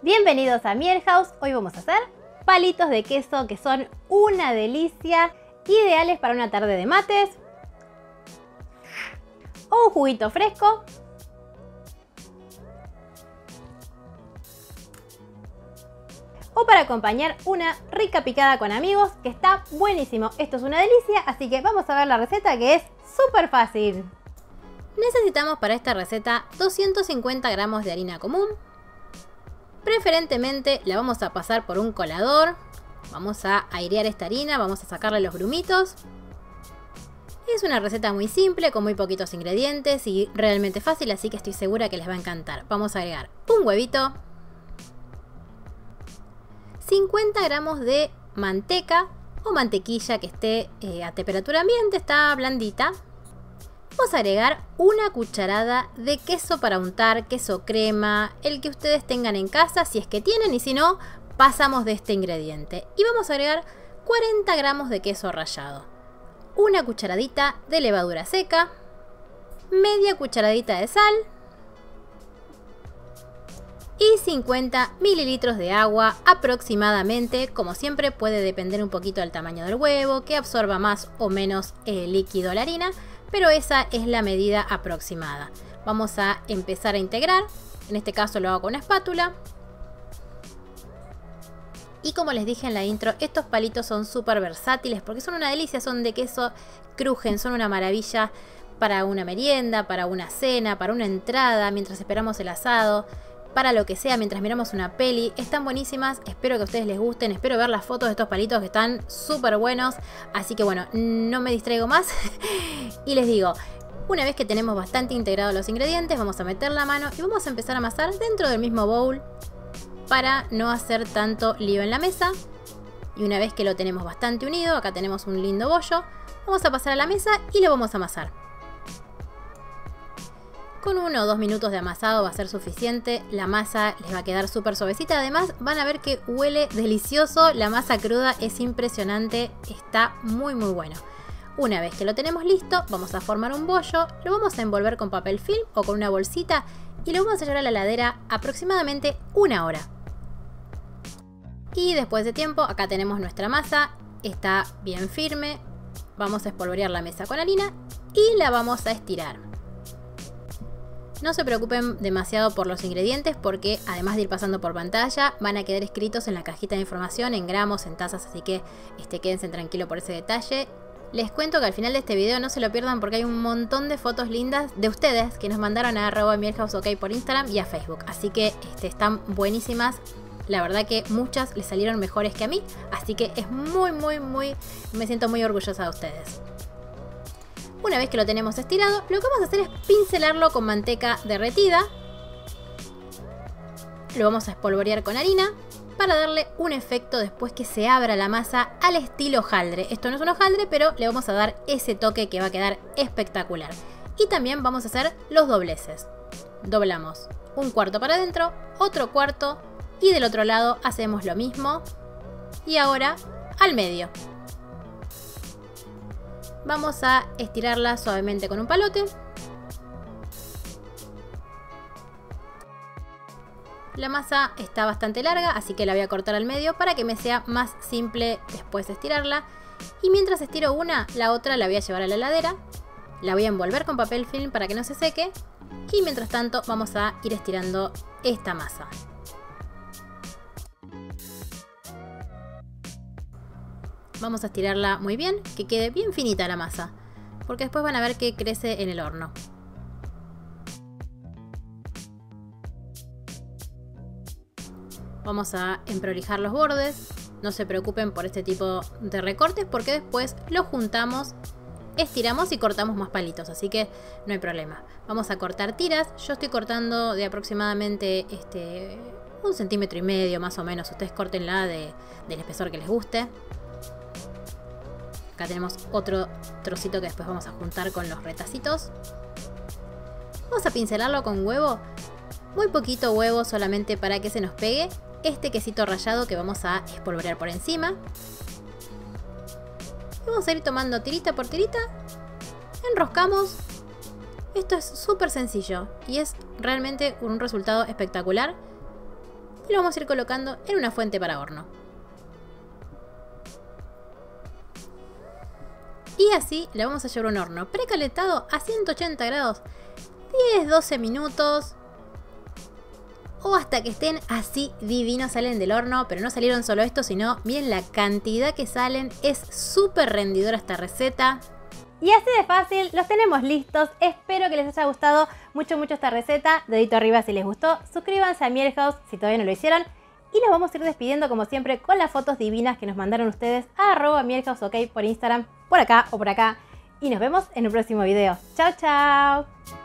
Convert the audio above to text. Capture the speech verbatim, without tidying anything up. Bienvenidos a Miel House. Hoy vamos a hacer palitos de queso que son una delicia, ideales para una tarde de mates, un juguito fresco o para acompañar una rica picada con amigos, que está buenísimo. Esto es una delicia, así que vamos a ver la receta, que es súper fácil. Necesitamos para esta receta doscientos cincuenta gramos de harina común. Preferentemente la vamos a pasar por un colador. Vamos a airear esta harina, vamos a sacarle los grumitos. Es una receta muy simple, con muy poquitos ingredientes y realmente fácil, así que estoy segura que les va a encantar. Vamos a agregar un huevito, cincuenta gramos de manteca o mantequilla que esté eh, a temperatura ambiente, está blandita. Vamos a agregar una cucharada de queso para untar, queso crema, el que ustedes tengan en casa, si es que tienen, y si no, pasamos de este ingrediente. Y vamos a agregar cuarenta gramos de queso rallado, una cucharadita de levadura seca, media cucharadita de sal y cincuenta mililitros de agua aproximadamente. Como siempre, puede depender un poquito del tamaño del huevo, que absorba más o menos el líquido la harina, pero esa es la medida aproximada. Vamos a empezar a integrar. En este caso lo hago con una espátula. Y como les dije en la intro, estos palitos son súper versátiles porque son una delicia, son de queso, crujen, son una maravilla para una merienda, para una cena, para una entrada, mientras esperamos el asado, para lo que sea, mientras miramos una peli. Están buenísimas, espero que a ustedes les gusten, espero ver las fotos de estos palitos que están súper buenos. Así que bueno, no me distraigo más y les digo, una vez que tenemos bastante integrados los ingredientes, vamos a meter la mano y vamos a empezar a amasar dentro del mismo bowl para no hacer tanto lío en la mesa. Y una vez que lo tenemos bastante unido, acá tenemos un lindo bollo, vamos a pasar a la mesa y lo vamos a amasar. Con uno o dos minutos de amasado va a ser suficiente, la masa les va a quedar súper suavecita, además van a ver que huele delicioso, la masa cruda es impresionante, está muy muy bueno. Una vez que lo tenemos listo, vamos a formar un bollo, lo vamos a envolver con papel film o con una bolsita y lo vamos a llevar a la heladera aproximadamente una hora. Y después de tiempo, acá tenemos nuestra masa, está bien firme, vamos a espolvorear la mesa con harina y la vamos a estirar. No se preocupen demasiado por los ingredientes porque además de ir pasando por pantalla van a quedar escritos en la cajita de información, en gramos, en tazas, así que este, quédense tranquilo por ese detalle. Les cuento que al final de este video no se lo pierdan porque hay un montón de fotos lindas de ustedes que nos mandaron a arroba mielhouseok por Instagram y a Facebook, así que este, están buenísimas. La verdad que muchas les salieron mejores que a mí, así que es muy muy muy, me siento muy orgullosa de ustedes. Una vez que lo tenemos estirado, lo que vamos a hacer es pincelarlo con manteca derretida. Lo vamos a espolvorear con harina para darle un efecto después que se abra la masa al estilo hojaldre. Esto no es un hojaldre, pero le vamos a dar ese toque que va a quedar espectacular. Y también vamos a hacer los dobleces. Doblamos un cuarto para adentro, otro cuarto y del otro lado hacemos lo mismo. Y ahora al medio. Vamos a estirarla suavemente con un palote. La masa está bastante larga, así que la voy a cortar al medio para que me sea más simple después de estirarla. Y mientras estiro una, la otra la voy a llevar a la heladera. La voy a envolver con papel film para que no se seque. Y mientras tanto vamos a ir estirando esta masa. Vamos a estirarla muy bien, que quede bien finita la masa, porque después van a ver que crece en el horno. Vamos a emprolijar los bordes, no se preocupen por este tipo de recortes porque después los juntamos, estiramos y cortamos más palitos, así que no hay problema. Vamos a cortar tiras, yo estoy cortando de aproximadamente este, un centímetro y medio más o menos, ustedes córtenla de, del espesor que les guste. Acá tenemos otro trocito que después vamos a juntar con los retacitos. Vamos a pincelarlo con huevo, muy poquito huevo solamente para que se nos pegue este quesito rallado que vamos a espolvorear por encima. Vamos a ir tomando tirita por tirita, enroscamos. Esto es súper sencillo y es realmente un resultado espectacular. y lo vamos a ir colocando en una fuente para horno. Y así la vamos a llevar a un horno precalentado a ciento ochenta grados diez a doce minutos, o hasta que estén así divinos, salen del horno. Pero no salieron solo esto, sino miren la cantidad que salen. Es súper rendidora esta receta. Y así de fácil, los tenemos listos. Espero que les haya gustado mucho mucho esta receta. Dedito arriba si les gustó, suscríbanse a Miel House si todavía no lo hicieron. Y nos vamos a ir despidiendo como siempre con las fotos divinas que nos mandaron ustedes a arroba mielhouseok por Instagram, por acá o por acá. Y nos vemos en un próximo video. Chao, chao.